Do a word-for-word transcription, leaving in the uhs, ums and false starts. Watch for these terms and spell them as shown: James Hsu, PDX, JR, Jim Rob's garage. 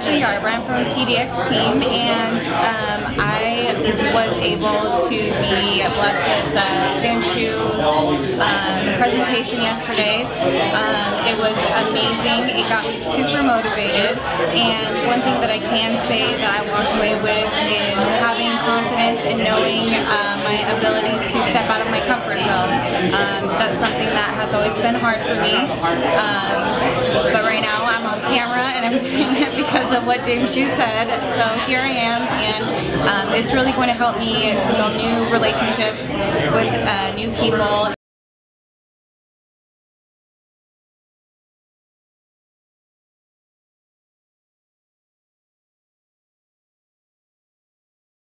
is Jayara. I'm from the P D X team, and um, I was able to be blessed with uh, James Hsu's um, presentation yesterday. Um, it was amazing. It got me super motivated, and one thing that I can say that I walked away with is having confidence and knowing uh, my ability to step out of my comfort zone. Um, that's something that has always been hard for me, um, but right now I'm on camera and I'm doing it because of what James Hsu said, so here I am, and um, it's really going to help me to build new relationships with uh, new people.